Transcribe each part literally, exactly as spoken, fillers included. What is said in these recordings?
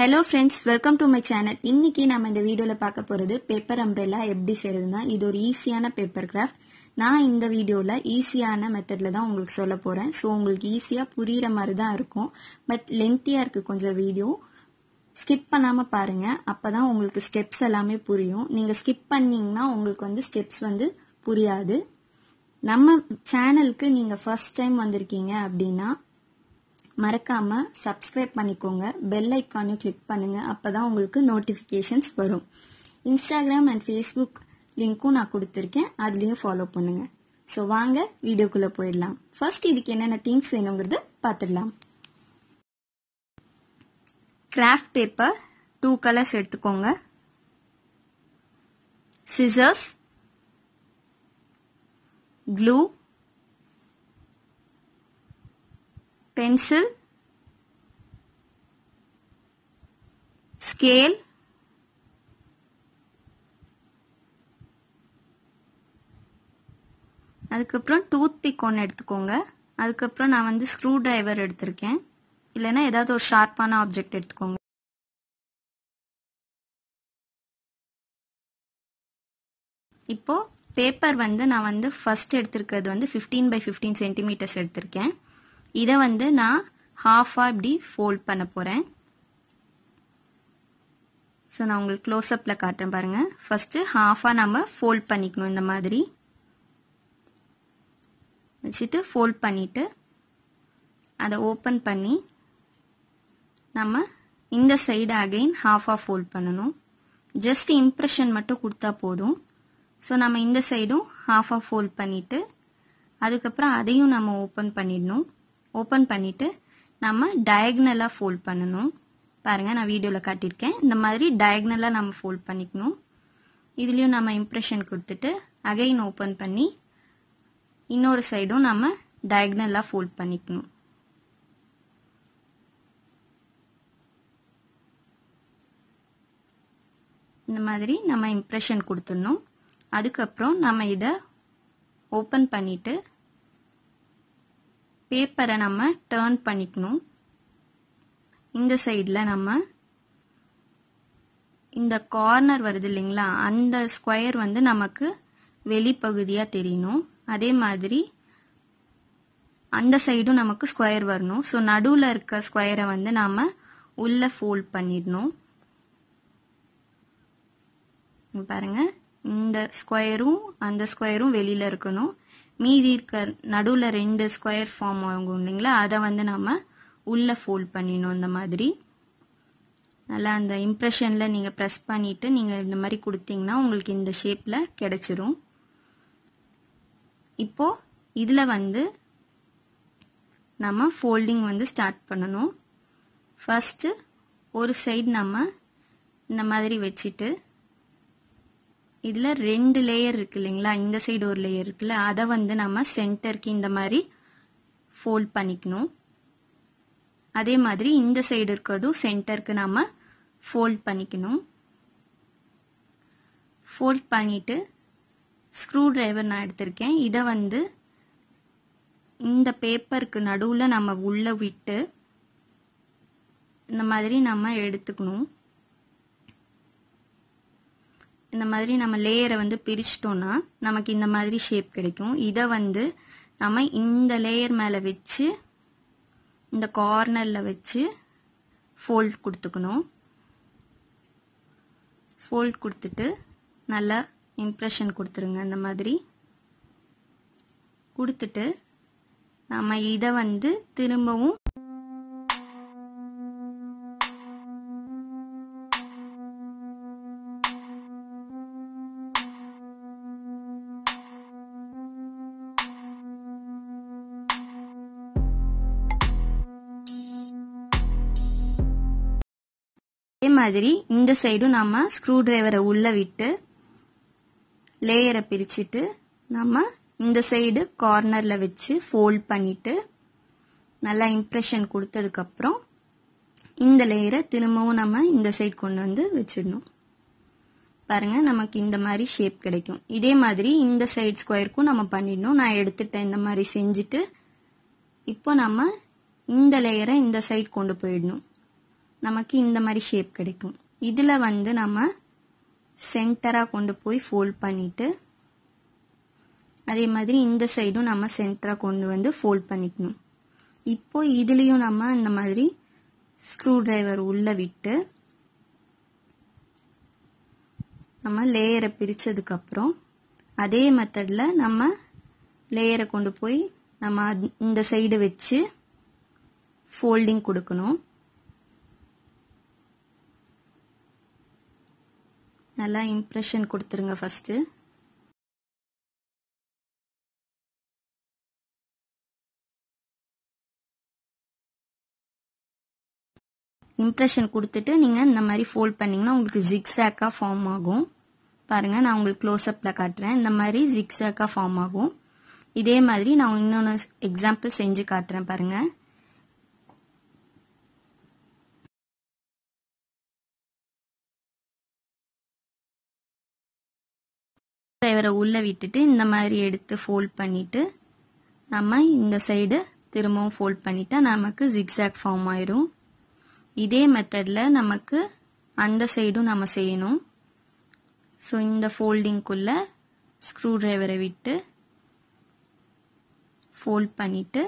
Hello friends welcome to my channel इनकी नाम இந்த வீடியோல பார்க்க போறது பேப்பர் அம்ப்ரெல்லா எப்படி செய்யறதுன்னா இது ஒரு ஈஸியான பேப்பர் கிராஃப்ட் நான் இந்த வீடியோல ஈஸியான மெத்தட்ல தான் உங்களுக்கு சொல்ல போறேன் சோ உங்களுக்கு ஈஸியா புரியுற மாதிரி தான் இருக்கும் பட் லென்த்தியா இருக்கு கொஞ்சம் வீடியோ ஸ்கிப் பண்ணாம பாருங்க அப்பதான் உங்களுக்கு ஸ்டெப்ஸ் எல்லாமே புரியும் நீங்க ஸ்கிப் பண்ணீங்கன்னா உங்களுக்கு வந்து ஸ்டெப்ஸ் வந்து புரியாது நம்ம சேனலுக்கு நீங்க ஃபர்ஸ்ட் டைம் வந்திருக்கீங்க அப்படினா மறக்காம subscribe பண்ணிக்கோங்க bell icon-ஐ click பண்ணுங்க அப்பதான் உங்களுக்கு notifications வரும் Instagram and Facebook link-உம் நான் கொடுத்திருக்கேன் அதுலயும் follow பண்ணுங்க சோ வாங்க வீடியோக்குள்ள போயிடலாம் first இதுக்கு என்னென்ன things வேணும்ங்கறது பார்த்திடலாம் craft paper two colors எடுத்துக்கோங்க scissors glue पेंसिल, स्केल, அதுக்கப்புறம் டூத்பிக் ஒன்னு எடுத்துக்கோங்க அதுக்கப்புறம் நான் வந்து ஸ்க்ரூ டிரைவர் எடுத்துர்க்கேன் இல்லனா ஏதாவது ஒரு ஷார்ப்பான ஆப்ஜெக்ட் எடுத்துக்கோங்க இப்போ பேப்பர் வந்து நான் வந்து ஃபர்ஸ்ட் எடுத்துர்க்கிறது வந்து fifteen by fifteen சென்டிமீட்டர்ஸ் எடுத்துர்க்கேன் இத வந்து நான் half ஆ இப்படி fold பண்ண போறேன் சோ நான் உங்களுக்கு க்ளோஸ் அப்ல காட்றேன் பாருங்க first half ஆ நாம fold பண்ணிக்கணும் இந்த மாதிரி வெச்சிட்டு fold பண்ணிட்டு அத open பண்ணி நாம இந்த சைடு again half ஆ fold பண்ணனும் just impression மட்டும் கொடுத்தா போதும் சோ நாம இந்த சைடும் half ஆ fold பண்ணிட்டு அதுக்கு அப்புறம் அதையும் நாம open பண்ணிடணும் ओपन பண்ணிட்டு நம்ம டயகனலா ஃபோல்ட் பண்ணனும் பாருங்க நான் வீடியோல காட்டியிருக்கேன் இந்த மாதிரி டயகனலா நாம ஃபோல்ட் பண்ணிக்கணும் இதுலயும் நாம இம்ப்ரஷன் கொடுத்துட்டு அகைன் ஓபன் பண்ணி இன்னொரு சைடும் நாம டயகனலா ஃபோல்ட் பண்ணிக்கணும் இந்த மாதிரி நாம இம்ப்ரஷன் கொடுத்துறணும் அதுக்கு அப்புறம் நாம இத ஓபன் பண்ணிட்டு पेपर நம்ம टर्न பண்ணிக்கணும் இந்த சைடுல நம்ம இந்த கார்னர் வருது இல்லீங்களா அந்த ஸ்கொயர் வந்து நமக்கு வெளி பகுதியா தெரியணும் அதே மாதிரி அந்த சைடும் நமக்கு ஸ்கொயர் வரணும் சோ நடுவுல இருக்க ஸ்கொயரை வந்து நாம உள்ள ஃபோல்ட் பண்ணிடணும் பாருங்க இந்த ஸ்கொயரும் அந்த ஸ்கொயரும் வெளியில இருக்கணும் மீதி இருக்க நடுவுல ரெண்டு ஸ்கொயர் ஃபார்ம் ஆகும்ங்களா அத வந்து நாம உள்ள ஃபோல்ட் பண்ணினோம் இந்த மாதிரி நல்லா அந்த இம்ப்ரஷன்ல நீங்க பிரஸ் பண்ணிட்டு நீங்க இந்த மாதிரி குடுத்தீங்கன்னா உங்களுக்கு இந்த ஷேப்ல கிடைச்சிரும் இப்போ இதுல வந்து நாம ஃபோல்டிங் வந்து ஸ்டார்ட் பண்ணனும் ஃபர்ஸ்ட் ஒரு சைடு நாம இந்த மாதிரி வெச்சிட்டு இதுல ரெண்டு லேயர் இருக்குல்ல இந்த சைடு ஒரு லேயர் இருக்குல அத வந்து நாம சென்டருக்கு இந்த மாதிரி ஃபோல்ட் பண்ணிக்கணும் அதே மாதிரி இந்த சைடு இருக்குறது சென்டருக்கு நாம ஃபோல்ட் பண்ணிக்கணும் ஃபோல்ட் பண்ணிட்டு ஸ்க்ரூ டிரைவர் நான் எடுத்துர்க்கேன் இத வந்து இந்த பேப்பருக்கு நடுவுல நாம உள்ள விட்டு இந்த மாதிரி நாம எடுத்துக்கணும் இந்த மாதிரி நம்ம லேயரை வந்து பிரிச்சிட்டோம்னா நமக்கு இந்த மாதிரி ஷேப் கிடைக்கும் இத வந்து நாம இந்த லேயர் மேல வெச்சு இந்த கார்னர்ல வெச்சு ஃபோல்ட் கொடுத்துக்கணும் ஃபோல்ட் கொடுத்துட்டு நல்ல இம்ப்ரஷன் கொடுத்துருங்க இந்த மாதிரி கொடுத்துட்டு நாம இத வந்து திரும்பவும் மாதிரி இந்த சைடு நாம ஸ்க்ரூ டிரைவரை உள்ள விட்டு லேயரை பிரிச்சிட்டு நாம இந்த சைடு கார்னர்ல வெச்சு ஃபோல்ட் பண்ணிட்டு நல்லா இம்ப்ரஷன் கொடுத்ததுக்கு அப்புறம் இந்த லேயரை திரும்பவும் நாம இந்த சைடு கொண்டு வந்து வெச்சிடணும் பாருங்க நமக்கு இந்த மாதிரி ஷேப் கிடைக்கும் இதே மாதிரி இந்த சைடு ஸ்கொயர்க்கும் நாம பண்ணிடணும் நான் எடுத்துட்டேன் இந்த மாதிரி செஞ்சிட்டு இப்போ நாம இந்த லேயரை இந்த சைடு கொண்டு போய்டணும் நமக்கு இந்த மாதிரி ஷேப் கிடைக்கும் இதுல வந்து நாம சென்டரா கொண்டு போய் ஃபோல்ட் பண்ணிட்டு அதே மாதிரி இந்த சைடும் நாம சென்டரா கொண்டு வந்து ஃபோல்ட் பண்ணிக்கணும் இப்போ இதுலயும் நாம இந்த மாதிரி ஸ்க்ரூ டிரைவர் உள்ள விட்டு நம்ம லேயரை பிரிச்சதுக்கு அப்புறம் அதே மெத்தட்ல நம்ம லேயரை கொண்டு போய் நம்ம இந்த சைடு வெச்சு ஃபோல்டிங் கொடுக்கணும் நல்லா இம்ப்ரெஷன் கொடுத்துருங்க ஃபர்ஸ்ட் இம்ப்ரெஷன் கொடுத்துட்டு நீங்க இந்த மாதிரி ஃபோல்ட் பண்ணீங்கன்னா உங்களுக்கு ஜிக்ஸாக்கா ஃபார்ம் ஆகும் பாருங்க நான் உங்களுக்கு க்ளோஸ் அப்ல காட்றேன் இந்த மாதிரி ஜிக்ஸாக்கா ஃபார்ம் ஆகும் இதே மாதிரி நான் இன்னொரு எக்ஸாம்பிள் செஞ்சு காட்றேன் பாருங்க டிரைவரை உள்ள விட்டுட்டு இந்த மாதிரி எடுத்து ஃபோல்ட் பண்ணிட்டு நம்ம இந்த சைடு திரும்பவும் ஃபோல்ட் பண்ணிட்டா நமக்கு ஜிக்ஸாக் ஃபார்ம் ஆயிடும் இதே மெத்தட்ல நமக்கு அந்த சைடும் நாம செய்யணும் சோ இந்த ஃபோல்டிங் குள்ள ஸ்க்ரூ டிரைவரை விட்டு ஃபோல்ட் பண்ணிட்டு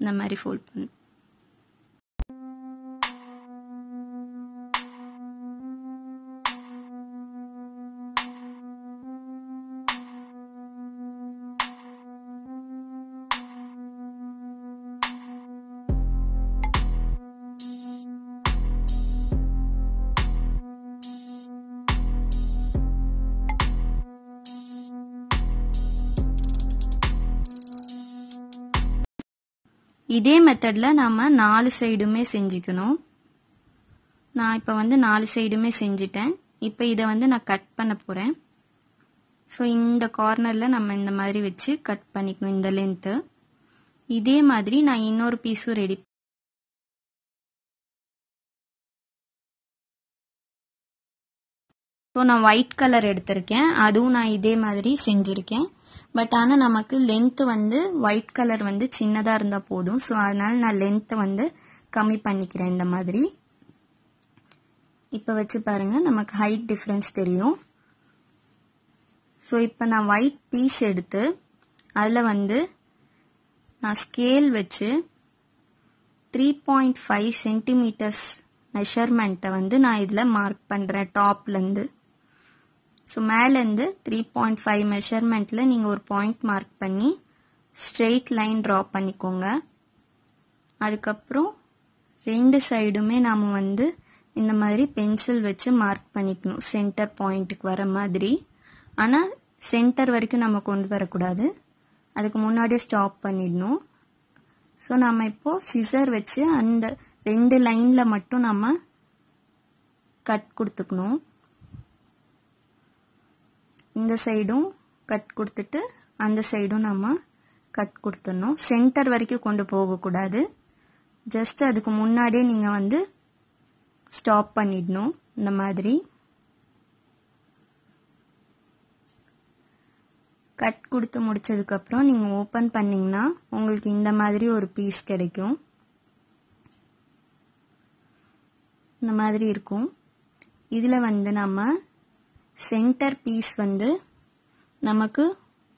இந்த மாதிரி ஃபோல்ட் பண்ணு இதே மெத்தட்ல நாம நாலு சைடுமே செஞ்சிக்கணும் நான் இப்ப வந்து நாலு சைடுமே செஞ்சிட்டேன் இப்போ இத வந்து நான் கட் பண்ண போறேன் சோ இந்த கார்னர்ல நம்ம இந்த மாதிரி வெச்சு கட் பண்ணிக்கணும் இந்த லெந்த் இதே மாதிரி நான் இன்னொரு பீஸ் ரெடி சோ நான் ஒயிட் கலர் எடுத்துர்க்கேன் அதுவும் நான் இதே மாதிரி செஞ்சிருக்கேன் बट आना नमक लेंथ वंदु वाइट कलर वंदु चिन्नदा इरुंदा पोडुम सो अदनाल ना लेंथ वंदु कमी पन्निक्किरेन इंदा मादिरी इप्पो वेच्चु पारुंगा नमक हाइट डिफरेंस तेरियुम सो इप्पो ना वाइट पीस एडुत्तु अदला वंदु ना स्केल वेच्चु three point five centimetres measurement वंदु ना इदला मार्क पண்றேன் टॉप लंदु सो மேல இருந்து three point five மெஷர்மென்ட்ல நீங்க ஒரு பாயிண்ட் மார்க் பண்ணி ஸ்ட்ரைட் லைன் டிரா பண்ணிக்கோங்க அதுக்கு அப்புறம் ரெண்டு சைடுமே நாம வந்து இந்த மாதிரி பென்சில் வச்சு மார்க் பண்ணிக்கணும் சென்டர் பாயிண்ட்க்கு வர மாதிரி ஆனா சென்டர் வரைக்கும் நாம கொண்டு வர கூடாது அதுக்கு முன்னாடியே ஸ்டாப் பண்ணிடணும் சோ நாம இப்போ சிசர் வச்சு அந்த ரெண்டு லைன்ல மட்டும் நாம கட் கொடுத்துக்கணும் இந்த சைடும் கட் கொடுத்துட்டு அந்த சைடும் நாம கட் கொடுத்துறணும் சென்டர் வரைக்கும் கொண்டு போக கூடாது ஜஸ்ட் அதுக்கு முன்னாடியே நீங்க வந்து ஸ்டாப் பண்ணிடணும் இந்த மாதிரி கட் கொடுத்து முடிச்சதுக்கு அப்புறம் நீங்க ஓபன் பண்ணீங்கன்னா உங்களுக்கு இந்த மாதிரி ஒரு பீஸ் கிடைக்கும் இந்த மாதிரி இருக்கும் இதுல வந்து நாம सेंटर पीस வந்து நமக்கு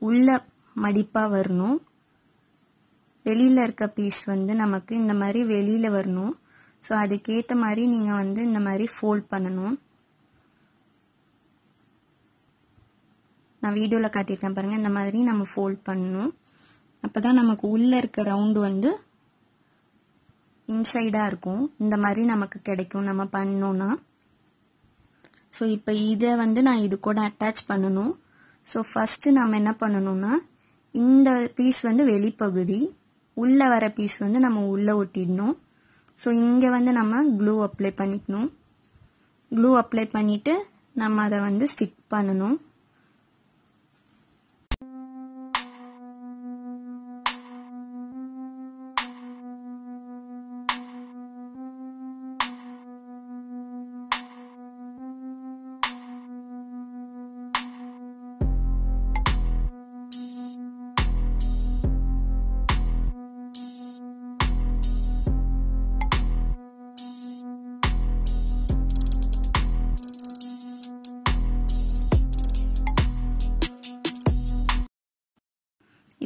உள்ள மடிப்பா வரணும் வெளியில இருக்க பீஸ் வந்து நமக்கு இந்த மாதிரி வெளியில வரணும் சோ அதுக்கு ஏத்த மாதிரி நீங்க வந்து இந்த மாதிரி ஃபோல்ட் பண்ணனும் நான் வீடியோல காட்டிட்டேன் பாருங்க இந்த மாதிரி நம்ம ஃபோல்ட் பண்ணனும் அப்பதான் நமக்கு உள்ள இருக்க ரவுண்ட் வந்து இன்சைடா இருக்கும் இந்த மாதிரி நமக்கு கிடைக்கும் நம்ம பண்ணோம்னா சோ இப்போ இத வந்து நான் இது கூட அட்டாச் பண்ணனும் சோ ஃபர்ஸ்ட் நாம என்ன பண்ணனும்னா இந்த பீஸ் வந்து வெளி பகுதி உள்ள வர பீஸ் வந்து நம்ம உள்ள ஒட்டிடணும் சோ இங்க வந்து நம்ம glue அப்ளை பண்ணிக்கணும் glue அப்ளை பண்ணிட்டு நம்ம அத வந்து ஸ்டிக் பண்ணனும்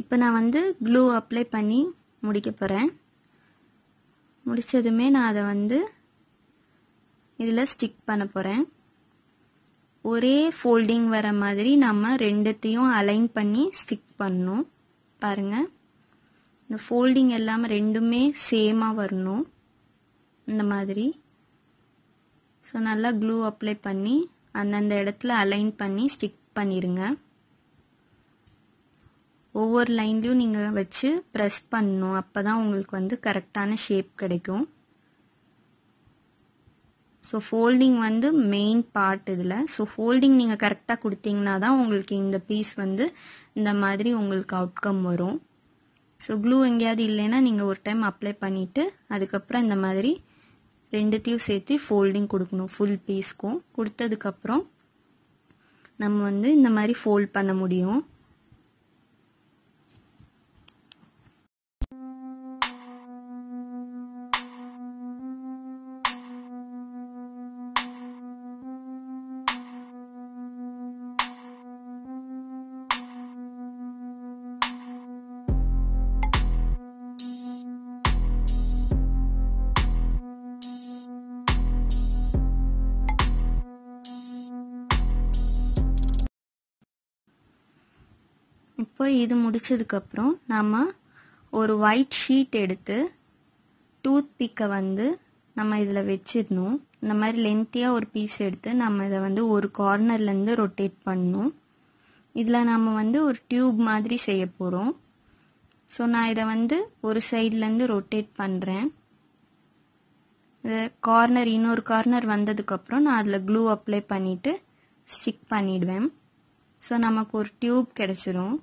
இப்போ நான் வந்து க்ளூ அப்ளை பண்ணி முடிக்க போறேன். முடிச்சதுமே நான் அதை வந்து இதில் ஸ்டிக் பண்ண போறேன். ஒரே ஃபோல்டிங் வர மாதிரி நம்ம ரெண்டுத்தையும் அலைன் பண்ணி ஸ்டிக் பண்ணணும். பாருங்க, இந்த ஃபோல்டிங் எல்லாம் ரெண்டுமே சேமாக வரணும் இந்த மாதிரி. ஸோ நல்லா க்ளூ அப்ளை பண்ணி அந்தந்த இடத்துல அலைன் பண்ணி ஸ்டிக் பண்ணிடுங்க. ஒவ்வொரு லைன்லையும் நீங்கள் வச்சு ப்ரெஸ் பண்ணணும், அப்போ தான் உங்களுக்கு வந்து கரெக்டான ஷேப் கிடைக்கும். ஸோ ஃபோல்டிங் வந்து மெயின் பார்ட் இதில். ஸோ ஃபோல்டிங் நீங்கள் கரெக்டாக கொடுத்தீங்கன்னா தான் உங்களுக்கு இந்த பீஸ் வந்து இந்த மாதிரி உங்களுக்கு அவுட்கம் வரும். ஸோ க்ளூ எங்கேயாவது இல்லைன்னா நீங்கள் ஒரு டைம் அப்ளை பண்ணிவிட்டு அதுக்கப்புறம் இந்த மாதிரி ரெண்டுத்தையும் சேர்த்து ஃபோல்டிங் கொடுக்கணும். ஃபுல் பீஸ்க்கும் கொடுத்ததுக்கப்புறம் நம்ம வந்து இந்த மாதிரி ஃபோல்ட் பண்ண முடியும். இப்போ இது முடிச்சதுக்கப்புறம் நம்ம ஒரு ஒயிட் ஷீட் எடுத்து டூத் பிக்கை வந்து நம்ம இதில் வச்சிடணும். இந்த மாதிரி லென்த்தியாக ஒரு பீஸ் எடுத்து நம்ம இதை வந்து ஒரு கார்னர்லேருந்து ரொட்டேட் பண்ணணும். இதில் நம்ம வந்து ஒரு டியூப் மாதிரி செய்ய போகிறோம். ஸோ நான் இதை வந்து ஒரு சைட்லேருந்து ரொட்டேட் பண்ணுறேன். இதை கார்னர் இன்னொரு கார்னர் வந்ததுக்கப்புறம் நான் அதில் க்ளூ அப்ளை பண்ணிவிட்டு ஸ்டிக் பண்ணிடுவேன். ஸோ நமக்கு ஒரு டியூப் கிடைச்சிரும்.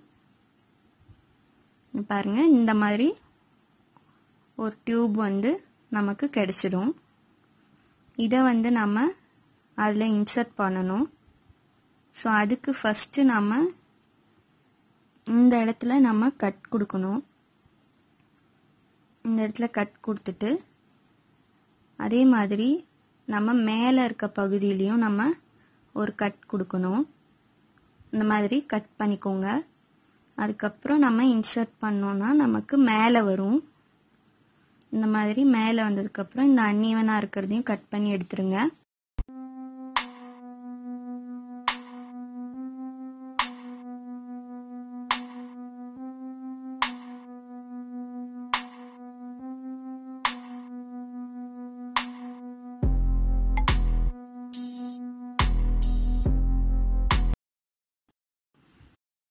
பாருங்க, இந்த மாதிரி ஒரு டியூப் வந்து நமக்கு கிடைச்சிடும். இதை வந்து நம்ம அதில் இன்சர்ட் பண்ணணும். ஸோ அதுக்கு ஃபஸ்ட்டு நம்ம இந்த இடத்துல நம்ம கட் கொடுக்கணும். இந்த இடத்துல கட் கொடுத்துட்டு அதே மாதிரி நம்ம மேலே இருக்க பகுதியிலையும் நம்ம ஒரு கட் கொடுக்கணும். இந்த மாதிரி கட் பண்ணிக்கோங்க. அதுக்கப்புறம் நம்ம இன்சர்ட் பண்ணோன்னா நமக்கு மேலே வரும். இந்த மாதிரி மேலே வந்ததுக்கப்புறம் இந்த அன்இவனாக இருக்கிறதையும் கட் பண்ணி எடுத்துருங்க.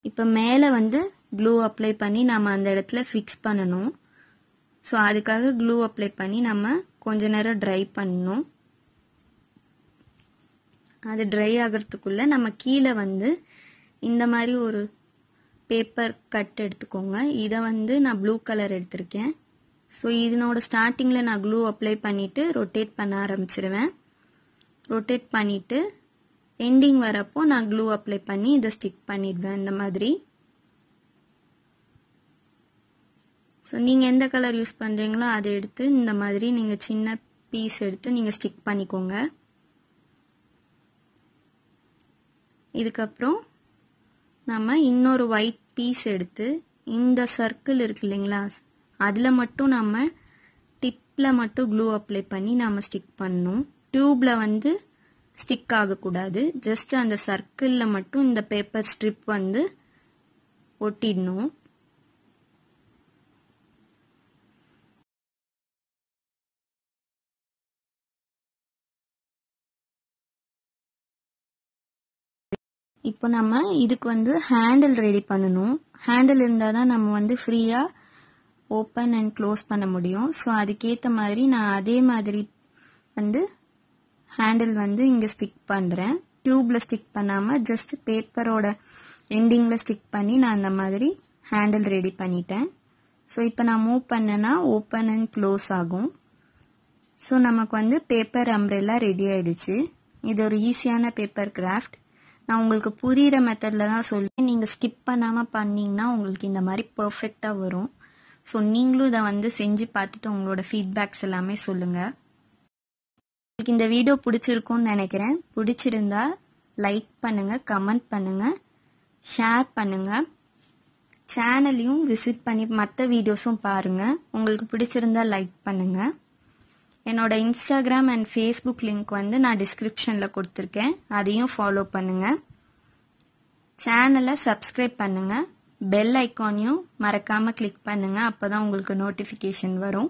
இப்போ மேலே வந்து க்ளூ அப்ளை பண்ணி நம்ம அந்த இடத்துல ஃபிக்ஸ் பண்ணணும். ஸோ அதுக்காக க்ளூ அப்ளை பண்ணி நம்ம கொஞ்ச நேரம் ட்ரை பண்ணணும். அது ட்ரை ஆகிறதுக்குள்ளே நம்ம கீழே வந்து இந்த மாதிரி ஒரு பேப்பர் கட் எடுத்துக்கோங்க. இதை வந்து நான் ப்ளூ கலர் எடுத்திருக்கேன். ஸோ இதனோட ஸ்டார்டிங்கில் நான் க்ளூ அப்ளை பண்ணிவிட்டு ரொட்டேட் பண்ண ஆரம்பிச்சிருவேன். ரொட்டேட் பண்ணிவிட்டு எண்டிங் வரப்போ நான் க்ளூ அப்ளை பண்ணி இதை ஸ்டிக் பண்ணிடுவேன் இந்த மாதிரி. ஸோ நீங்கள் எந்த கலர் யூஸ் பண்ணுறீங்களோ அதை எடுத்து இந்த மாதிரி நீங்கள் சின்ன பீஸ் எடுத்து நீங்கள் ஸ்டிக் பண்ணிக்கோங்க. இதுக்கப்புறம் நம்ம இன்னொரு ஒயிட் பீஸ் எடுத்து இந்த சர்க்கிள் இருக்கு இல்லைங்களா, அதில் மட்டும் நம்ம டிப்பில் மட்டும் க்ளூ அப்ளை பண்ணி நம்ம ஸ்டிக் பண்ணணும். டியூப்பில் வந்து ஸ்டிக் ஆகக்கூடாது. ஜஸ்ட் அந்த சர்க்கிளில் மட்டும் இந்த பேப்பர் ஸ்ட்ரிப் வந்து ஒட்டிடணும். இப்போ நம்ம இதுக்கு வந்து ஹேண்டில் ரெடி பண்ணணும். ஹேண்டில் இருந்தால் தான் நம்ம வந்து ஃப்ரீயாக ஓப்பன் அண்ட் க்ளோஸ் பண்ண முடியும். ஸோ அதுக்கேற்ற மாதிரி நான் அதே மாதிரி வந்து ஹேண்டில் வந்து இங்கே ஸ்டிக் பண்ணுறேன். டியூப்பில் ஸ்டிக் பண்ணாமல் ஜஸ்ட் பேப்பரோட எண்டிங்கில் ஸ்டிக் பண்ணி நான் அந்த மாதிரி ஹேண்டில் ரெடி பண்ணிட்டேன். ஸோ இப்போ நான் மூவ் பண்ணேன்னா ஓப்பன் அண்ட் க்ளோஸ் ஆகும். ஸோ நமக்கு வந்து பேப்பர் அம்ப்ரெல்லா ரெடி ஆயிடுச்சு. இது ஒரு ஈஸியான பேப்பர் கிராஃப்ட். நான் உங்களுக்கு புரிகிற மெத்தடில் தான் சொல்லுவேன். நீங்கள் ஸ்கிப் பண்ணாமல் பண்ணிங்கன்னா உங்களுக்கு இந்த மாதிரி பர்ஃபெக்டாக வரும். ஸோ நீங்களும் இதை வந்து செஞ்சு பார்த்துட்டு உங்களோட ஃபீட்பேக்ஸ் எல்லாமே சொல்லுங்கள். உங்களுக்கு இந்த வீடியோ பிடிச்சிருக்கும்னு நினைக்கிறேன். பிடிச்சிருந்தா லைக் பண்ணுங்கள், கமெண்ட் பண்ணுங்கள், ஷேர் பண்ணுங்கள். சேனலையும் விசிட் பண்ணி மற்ற வீடியோஸும் பாருங்க. உங்களுக்கு பிடிச்சிருந்தா லைக் பண்ணுங்க. என்னோட இன்ஸ்டாகிராம் அண்ட் ஃபேஸ்புக் லிங்க் வந்து நான் டிஸ்கிரிப்ஷனில் கொடுத்துருக்கேன், அதையும் ஃபாலோ பண்ணுங்க. சேனலை சப்ஸ்கிரைப் பண்ணுங்க, பெல் ஐக்கானையும் மறக்காம கிளிக் பண்ணுங்க, அப்பதான் உங்களுக்கு நோட்டிஃபிகேஷன் வரும்.